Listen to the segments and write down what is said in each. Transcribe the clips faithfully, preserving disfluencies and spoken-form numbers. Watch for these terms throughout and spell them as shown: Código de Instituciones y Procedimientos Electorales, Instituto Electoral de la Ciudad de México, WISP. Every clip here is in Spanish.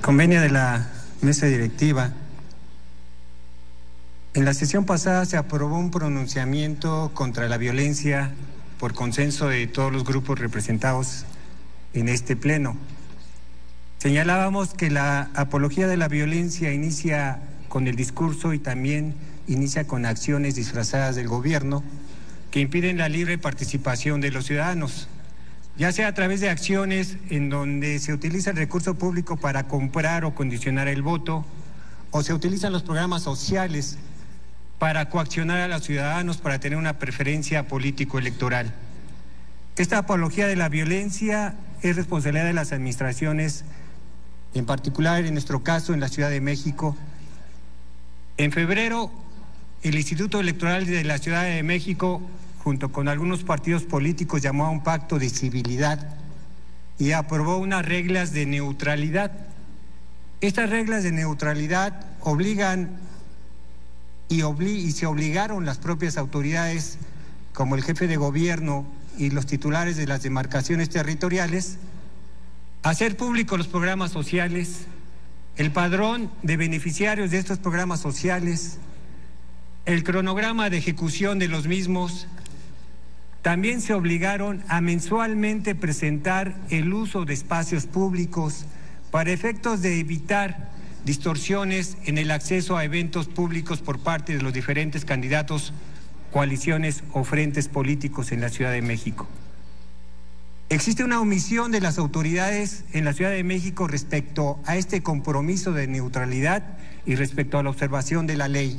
Convenio de la mesa directiva. En la sesión pasada se aprobó un pronunciamiento contra la violencia por consenso de todos los grupos representados en este pleno. Señalábamos que la apología de la violencia inicia con el discurso y también inicia con acciones disfrazadas del gobierno que impiden la libre participación de los ciudadanos, ya sea a través de acciones en donde se utiliza el recurso público para comprar o condicionar el voto, o se utilizan los programas sociales para coaccionar a los ciudadanos para tener una preferencia político-electoral. Esta apología de la violencia es responsabilidad de las administraciones, en particular en nuestro caso en la Ciudad de México. En febrero, el Instituto Electoral de la Ciudad de México, junto con algunos partidos políticos, llamó a un pacto de civilidad y aprobó unas reglas de neutralidad. Estas reglas de neutralidad obligan y, obli y se obligaron las propias autoridades, como el jefe de gobierno y los titulares de las demarcaciones territoriales, a hacer públicos los programas sociales, el padrón de beneficiarios de estos programas sociales, el cronograma de ejecución de los mismos. También se obligaron a mensualmente presentar el uso de espacios públicos para efectos de evitar distorsiones en el acceso a eventos públicos por parte de los diferentes candidatos, coaliciones o frentes políticos en la Ciudad de México. Existe una omisión de las autoridades en la Ciudad de México respecto a este compromiso de neutralidad y respecto a la observación de la ley.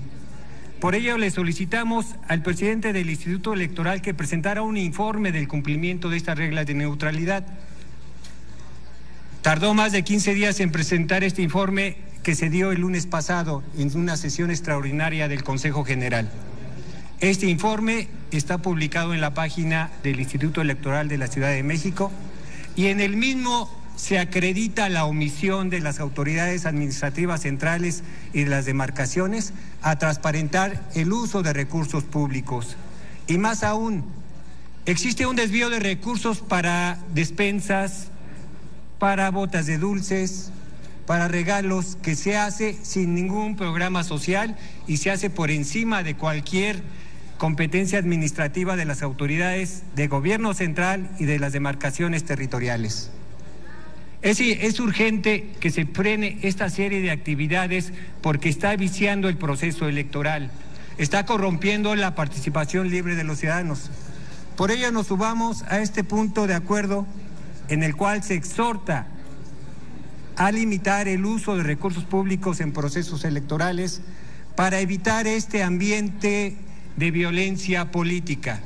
Por ello, le solicitamos al presidente del Instituto Electoral que presentara un informe del cumplimiento de estas reglas de neutralidad. Tardó más de quince días en presentar este informe, que se dio el lunes pasado en una sesión extraordinaria del Consejo General. Este informe está publicado en la página del Instituto Electoral de la Ciudad de México y en el mismo se acredita la omisión de las autoridades administrativas centrales y de las demarcaciones a transparentar el uso de recursos públicos. Y más aún, existe un desvío de recursos para despensas, para botas de dulces, para regalos, que se hace sin ningún programa social y se hace por encima de cualquier competencia administrativa de las autoridades de gobierno central y de las demarcaciones territoriales. Es, es urgente que se frene esta serie de actividades porque está viciando el proceso electoral, está corrompiendo la participación libre de los ciudadanos. Por ello nos sumamos a este punto de acuerdo en el cual se exhorta a limitar el uso de recursos públicos en procesos electorales para evitar este ambiente de violencia política.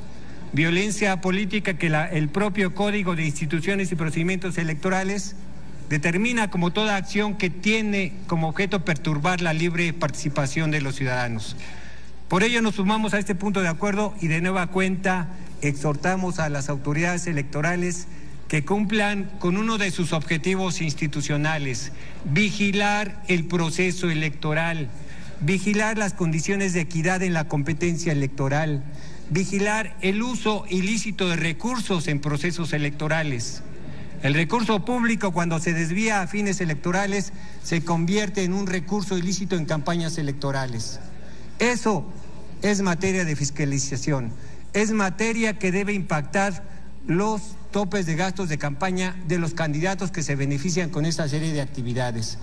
Violencia política que la, el propio Código de Instituciones y Procedimientos Electorales determina como toda acción que tiene como objeto perturbar la libre participación de los ciudadanos. Por ello nos sumamos a este punto de acuerdo y de nueva cuenta exhortamos a las autoridades electorales que cumplan con uno de sus objetivos institucionales: vigilar el proceso electoral, vigilar las condiciones de equidad en la competencia electoral, vigilar el uso ilícito de recursos en procesos electorales. El recurso público, cuando se desvía a fines electorales, se convierte en un recurso ilícito en campañas electorales. Eso es materia de fiscalización, es materia que debe impactar los topes de gastos de campaña de los candidatos que se benefician con esta serie de actividades.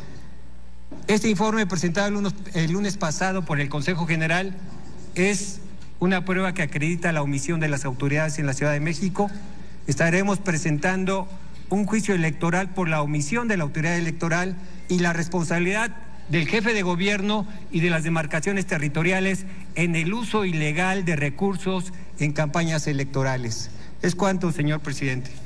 Este informe presentado el lunes, el lunes pasado por el Consejo General es una prueba que acredita la omisión de las autoridades en la Ciudad de México. Estaremos presentando un juicio electoral por la omisión de la autoridad electoral y la responsabilidad del jefe de gobierno y de las demarcaciones territoriales en el uso ilegal de recursos en campañas electorales. Es cuanto, señor presidente.